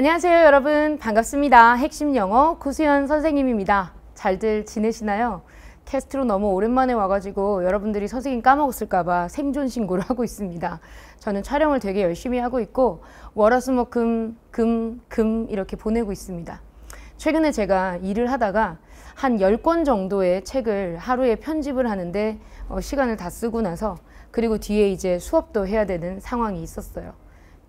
안녕하세요 여러분, 반갑습니다. 핵심 영어 고수현 선생님입니다. 잘들 지내시나요? 테스트로 너무 오랜만에 와가지고 여러분들이 선생님 까먹었을까봐 생존 신고를 하고 있습니다. 저는 촬영을 되게 열심히 하고 있고 월화수목금 금 이렇게 보내고 있습니다. 최근에 제가 일을 하다가 한 10권 정도의 책을 하루에 편집을 하는데 시간을 다 쓰고 나서 그리고 뒤에 이제 수업도 해야 되는 상황이 있었어요.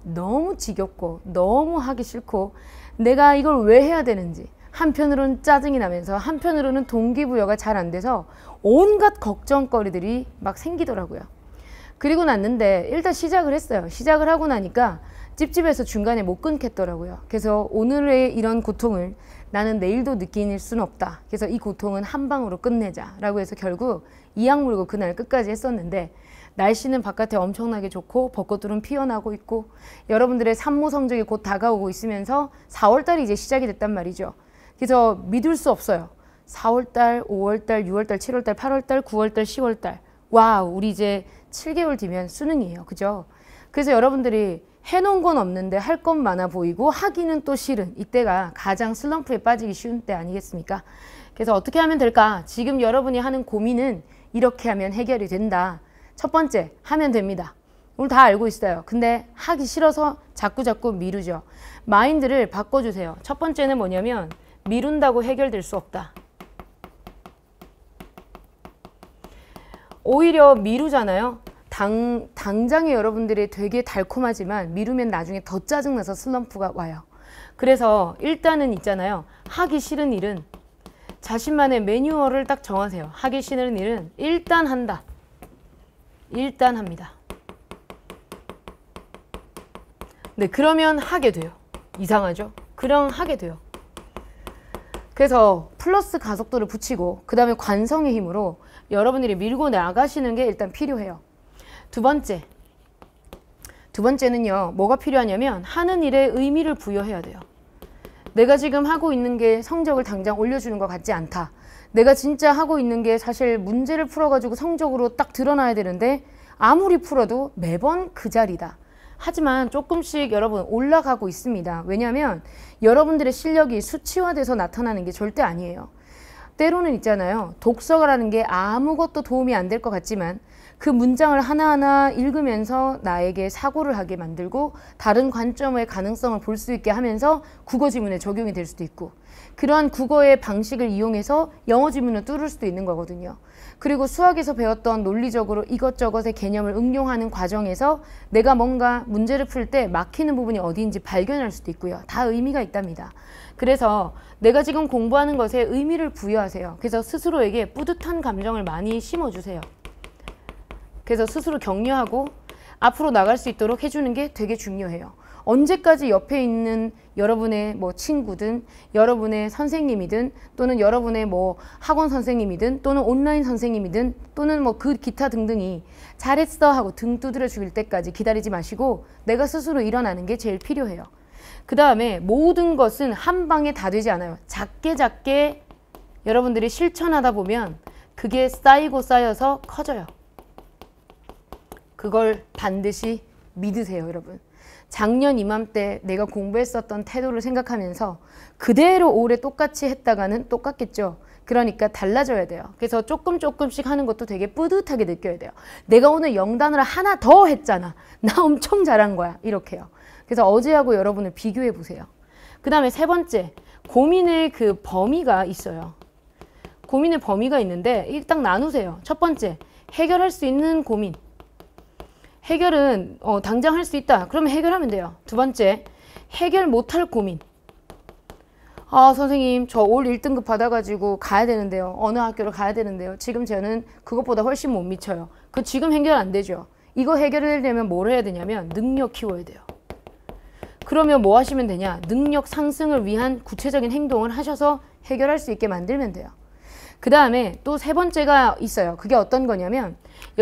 너무 지겹고 너무 하기 싫고 내가 이걸 왜 해야 되는지 한편으로는 짜증이 나면서 한편으로는 동기부여가 잘 안 돼서 온갖 걱정거리들이 막 생기더라고요. 그리고 났는데 일단 시작을 했어요. 시작을 하고 나니까 찝찝해서 중간에 못 끊겠더라고요. 그래서 오늘의 이런 고통을 나는 내일도 느낄 순 없다. 그래서 이 고통은 한 방으로 끝내자 라고 해서 결국 이악 물고 그날 끝까지 했었는데 날씨는 바깥에 엄청나게 좋고 벚꽃들은 피어나고 있고 여러분들의 산모 성적이 곧 다가오고 있으면서 4월달이 이제 시작이 됐단 말이죠. 그래서 믿을 수 없어요. 4월달, 5월달, 6월달, 7월달, 8월달, 9월달, 10월달. 와우, 우리 이제 7개월 뒤면 수능이에요. 그죠? 그래서 여러분들이 해놓은 건 없는데 할 건 많아 보이고 하기는 또 싫은 이때가 가장 슬럼프에 빠지기 쉬운 때 아니겠습니까? 그래서 어떻게 하면 될까? 지금 여러분이 하는 고민은 이렇게 하면 해결이 된다. 첫 번째, 하면 됩니다. 오늘 다 알고 있어요. 근데 하기 싫어서 자꾸 미루죠. 마인드를 바꿔주세요. 첫 번째는 뭐냐면 미룬다고 해결될 수 없다. 오히려 미루잖아요. 당장에 여러분들이 되게 달콤하지만 미루면 나중에 더 짜증나서 슬럼프가 와요. 그래서 일단은 있잖아요. 하기 싫은 일은 자신만의 매뉴얼을 딱 정하세요. 하기 싫은 일은 일단 한다. 일단 합니다. 네, 그러면 하게 돼요. 이상하죠? 그럼 하게 돼요. 그래서 플러스 가속도를 붙이고 그 다음에 관성의 힘으로 여러분들이 밀고 나가시는 게 일단 필요해요. 두 번째는요. 뭐가 필요하냐면 하는 일에 의미를 부여해야 돼요. 내가 지금 하고 있는 게 성적을 당장 올려주는 것 같지 않다. 내가 진짜 하고 있는 게 사실 문제를 풀어가지고 성적으로 딱 드러나야 되는데 아무리 풀어도 매번 그 자리다. 하지만 조금씩 여러분 올라가고 있습니다. 왜냐하면 여러분들의 실력이 수치화돼서 나타나는 게 절대 아니에요. 때로는 있잖아요. 독서라는 게 아무것도 도움이 안 될 것 같지만 그 문장을 하나하나 읽으면서 나에게 사고를 하게 만들고 다른 관점의 가능성을 볼 수 있게 하면서 국어 지문에 적용이 될 수도 있고 그러한 국어의 방식을 이용해서 영어 지문을 뚫을 수도 있는 거거든요. 그리고 수학에서 배웠던 논리적으로 이것저것의 개념을 응용하는 과정에서 내가 뭔가 문제를 풀 때 막히는 부분이 어디인지 발견할 수도 있고요. 다 의미가 있답니다. 그래서 내가 지금 공부하는 것에 의미를 부여하세요. 그래서 스스로에게 뿌듯한 감정을 많이 심어주세요. 그래서 스스로 격려하고 앞으로 나갈 수 있도록 해주는 게 되게 중요해요. 언제까지 옆에 있는 여러분의 뭐 친구든 여러분의 선생님이든 또는 여러분의 뭐 학원 선생님이든 또는 온라인 선생님이든 또는 뭐 그 기타 등등이 잘했어 하고 등 두드려 죽일 때까지 기다리지 마시고 내가 스스로 일어나는 게 제일 필요해요. 그 다음에 모든 것은 한 방에 다 되지 않아요. 작게 여러분들이 실천하다 보면 그게 쌓이고 쌓여서 커져요. 그걸 반드시 믿으세요, 여러분. 작년 이맘때 내가 공부했었던 태도를 생각하면서 그대로 올해 똑같이 했다가는 똑같겠죠. 그러니까 달라져야 돼요. 그래서 조금씩 하는 것도 되게 뿌듯하게 느껴야 돼요. 내가 오늘 영단어를 하나 더 했잖아. 나 엄청 잘한 거야. 이렇게요. 그래서 어제하고 여러분을 비교해 보세요. 그 다음에 세 번째, 고민의 그 범위가 있어요. 고민의 범위가 있는데 일단 나누세요. 첫 번째, 해결할 수 있는 고민. 해결은 당장 할 수 있다. 그러면 해결하면 돼요. 두 번째, 해결 못할 고민. 아, 선생님, 저 올 1등급 받아가지고 가야 되는데요. 어느 학교를 가야 되는데요. 지금 저는 그것보다 훨씬 못 미쳐요. 그 지금 해결 안 되죠. 이거 해결하려면 뭘 해야 되냐면 능력 키워야 돼요. 그러면 뭐 하시면 되냐? 능력 상승을 위한 구체적인 행동을 하셔서 해결할 수 있게 만들면 돼요. 그 다음에 또 세 번째가 있어요. 그게 어떤 거냐면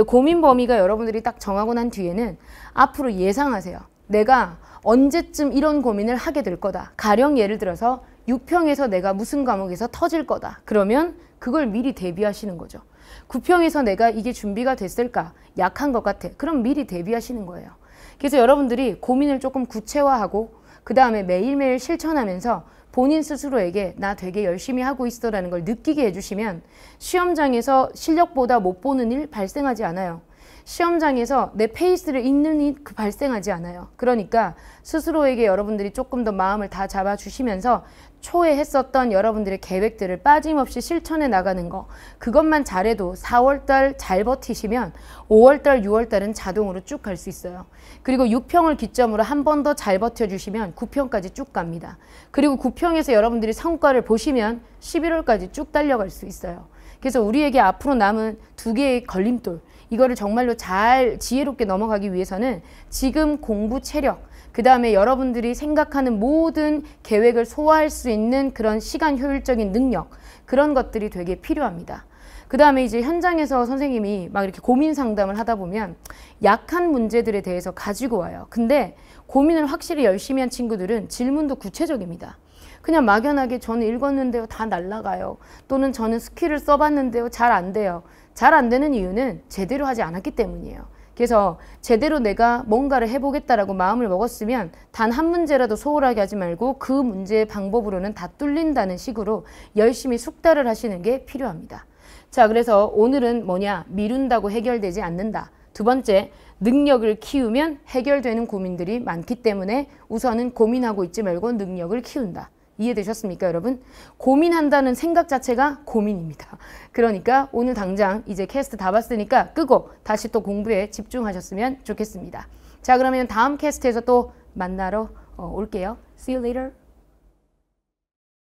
고민 범위가 여러분들이 딱 정하고 난 뒤에는 앞으로 예상하세요. 내가 언제쯤 이런 고민을 하게 될 거다. 가령 예를 들어서 6평에서 내가 무슨 과목에서 터질 거다. 그러면 그걸 미리 대비하시는 거죠. 9평에서 내가 이게 준비가 됐을까? 약한 것 같아. 그럼 미리 대비하시는 거예요. 그래서 여러분들이 고민을 조금 구체화하고 그 다음에 매일매일 실천하면서 본인 스스로에게 나 되게 열심히 하고 있어라는 걸 느끼게 해주시면 시험장에서 실력보다 못 보는 일 발생하지 않아요. 시험장에서 내 페이스를 읽는 일 발생하지 않아요. 그러니까 스스로에게 여러분들이 조금 더 마음을 다 잡아주시면서 초에 했었던 여러분들의 계획들을 빠짐없이 실천해 나가는 거, 그것만 잘해도 4월달 잘 버티시면 5월달, 6월달은 자동으로 쭉 갈 수 있어요. 그리고 6평을 기점으로 한 번 더 잘 버텨주시면 9평까지 쭉 갑니다. 그리고 9평에서 여러분들이 성과를 보시면 11월까지 쭉 달려갈 수 있어요. 그래서 우리에게 앞으로 남은 두 개의 걸림돌, 이거를 정말로 잘 지혜롭게 넘어가기 위해서는 지금 공부 체력, 그 다음에 여러분들이 생각하는 모든 계획을 소화할 수 있는 그런 시간 효율적인 능력, 그런 것들이 되게 필요합니다. 그 다음에 이제 현장에서 선생님이 막 이렇게 고민 상담을 하다 보면 약한 문제들에 대해서 가지고 와요. 근데 고민을 확실히 열심히 한 친구들은 질문도 구체적입니다. 그냥 막연하게 저는 읽었는데요, 다 날라가요. 또는 저는 스킬을 써봤는데요, 잘 안 돼요. 잘 안 되는 이유는 제대로 하지 않았기 때문이에요. 그래서 제대로 내가 뭔가를 해보겠다라고 마음을 먹었으면 단 한 문제라도 소홀하게 하지 말고 그 문제의 방법으로는 다 뚫린다는 식으로 열심히 숙달을 하시는 게 필요합니다. 자, 그래서 오늘은 뭐냐? 미룬다고 해결되지 않는다. 두 번째, 능력을 키우면 해결되는 고민들이 많기 때문에 우선은 고민하고 있지 말고 능력을 키운다. 이해되셨습니까, 여러분? 고민한다는 생각 자체가 고민입니다. 그러니까 오늘 당장 이제 캐스트 다 봤으니까 끄고 다시 또 공부에 집중하셨으면 좋겠습니다. 자, 그러면 다음 캐스트에서 또 만나러 올게요. See you later.